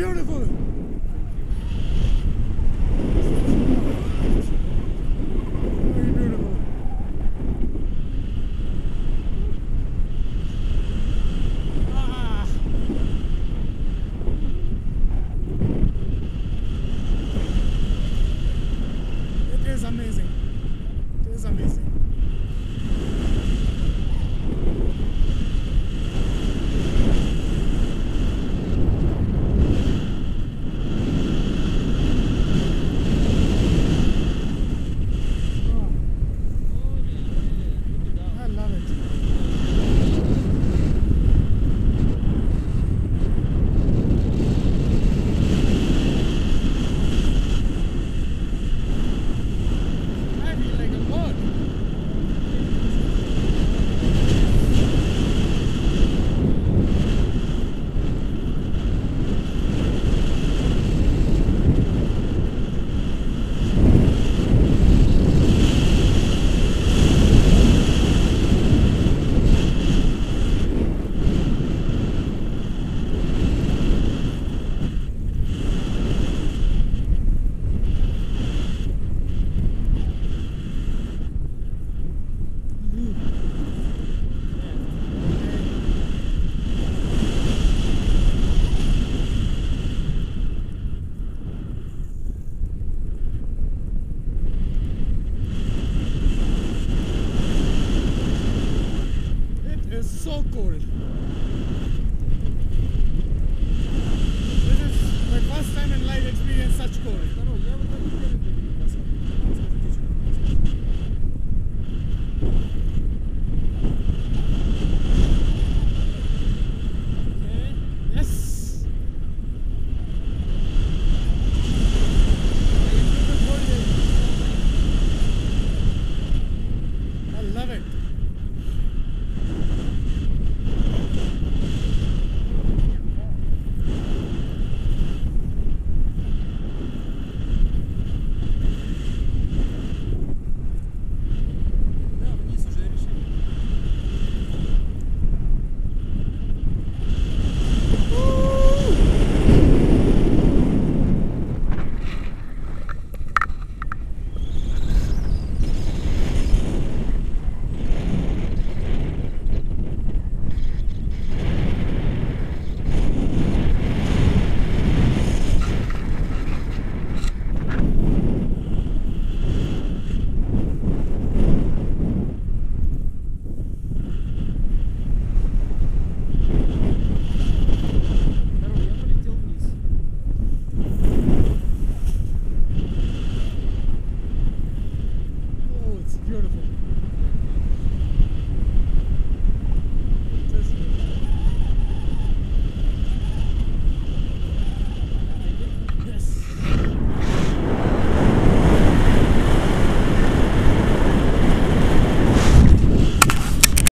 beautiful. So cold.